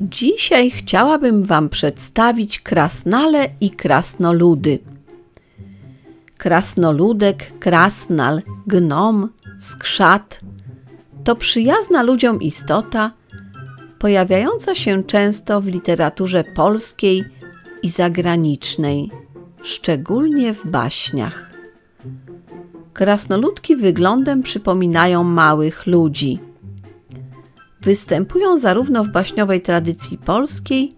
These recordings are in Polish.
Dzisiaj chciałabym Wam przedstawić krasnale i krasnoludy. Krasnoludek, krasnal, gnom, skrzat to przyjazna ludziom istota, pojawiająca się często w literaturze polskiej i zagranicznej, szczególnie w baśniach. Krasnoludki wyglądem przypominają małych ludzi. Występują zarówno w baśniowej tradycji polskiej,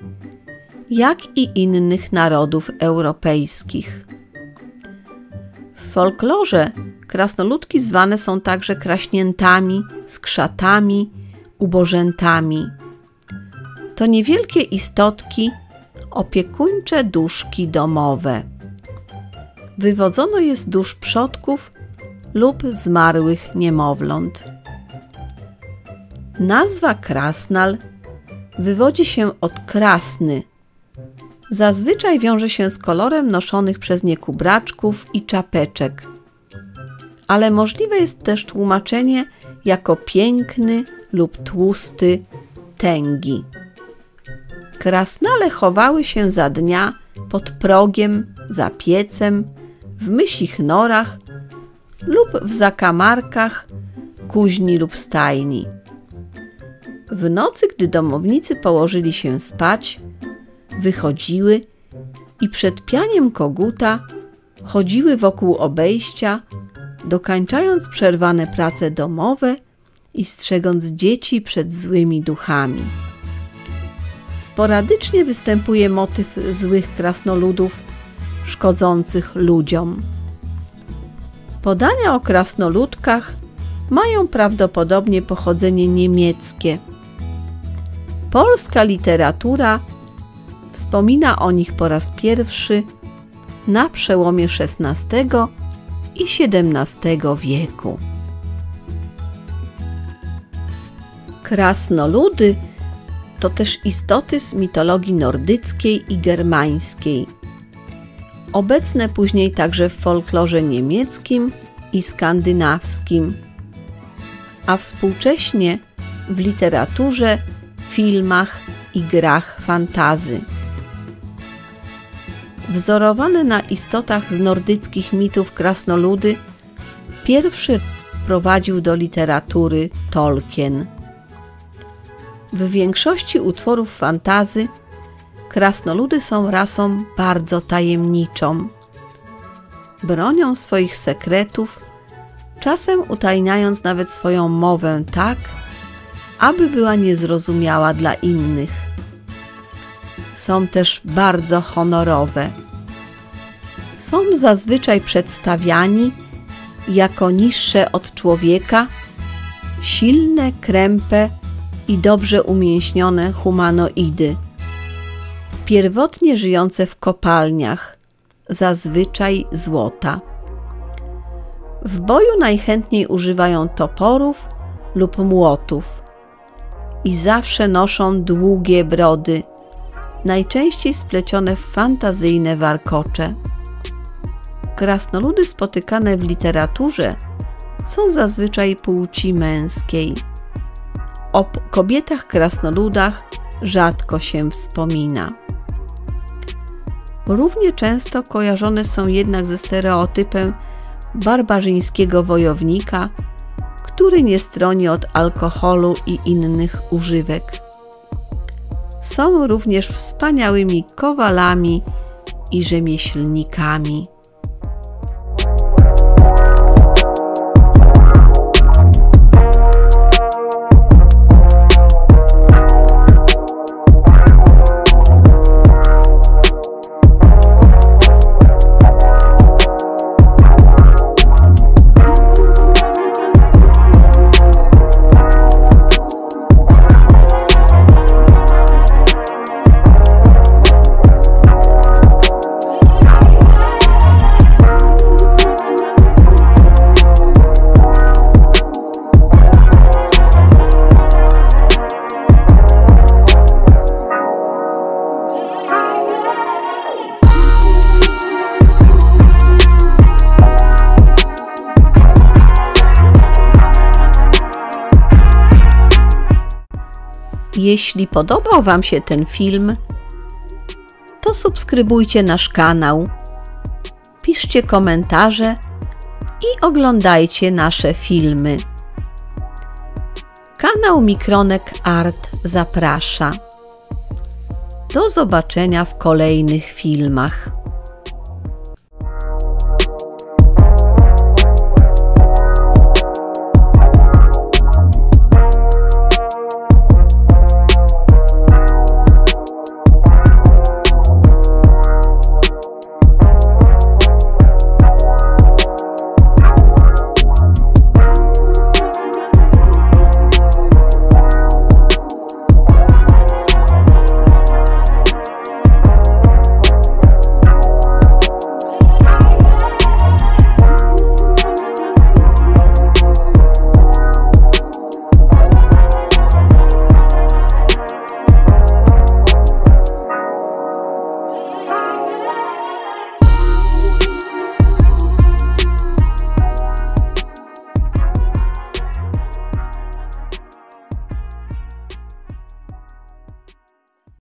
jak i innych narodów europejskich. W folklorze krasnoludki zwane są także kraśniętami, skrzatami, ubożętami. To niewielkie istotki, opiekuńcze duszki domowe. Wywodzono je z dusz przodków lub zmarłych niemowląt. Nazwa krasnal wywodzi się od krasny. Zazwyczaj wiąże się z kolorem noszonych przez nie kubraczków i czapeczek, ale możliwe jest też tłumaczenie jako piękny lub tłusty, tęgi. Krasnale chowały się za dnia pod progiem, za piecem, w mysich norach lub w zakamarkach kuźni lub stajni. W nocy, gdy domownicy położyli się spać, wychodziły i przed pianiem koguta chodziły wokół obejścia, dokańczając przerwane prace domowe i strzegąc dzieci przed złymi duchami. Sporadycznie występuje motyw złych krasnoludów szkodzących ludziom. Podania o krasnoludkach mają prawdopodobnie pochodzenie niemieckie. Polska literatura wspomina o nich po raz pierwszy na przełomie XVI i XVII wieku. Krasnoludy to też istoty z mitologii nordyckiej i germańskiej, obecne później także w folklorze niemieckim i skandynawskim, a współcześnie w literaturze, filmach i grach fantazy. Wzorowane na istotach z nordyckich mitów krasnoludy pierwszy prowadził do literatury Tolkien. W większości utworów fantazy krasnoludy są rasą bardzo tajemniczą. Bronią swoich sekretów, czasem utajniając nawet swoją mowę tak, aby była niezrozumiała dla innych. Są też bardzo honorowe. Są zazwyczaj przedstawiani jako niższe od człowieka, silne, krępe i dobrze umięśnione humanoidy, pierwotnie żyjące w kopalniach, zazwyczaj złota. W boju najchętniej używają toporów lub młotów i zawsze noszą długie brody, najczęściej splecione w fantazyjne warkocze. Krasnoludy spotykane w literaturze są zazwyczaj płci męskiej. O kobietach krasnoludach rzadko się wspomina. Równie często kojarzone są jednak ze stereotypem barbarzyńskiego wojownika, który nie stroni od alkoholu i innych używek. Są również wspaniałymi kowalami i rzemieślnikami. Jeśli podobał Wam się ten film, to subskrybujcie nasz kanał, piszcie komentarze i oglądajcie nasze filmy. Kanał Mikronek ART zaprasza. Do zobaczenia w kolejnych filmach.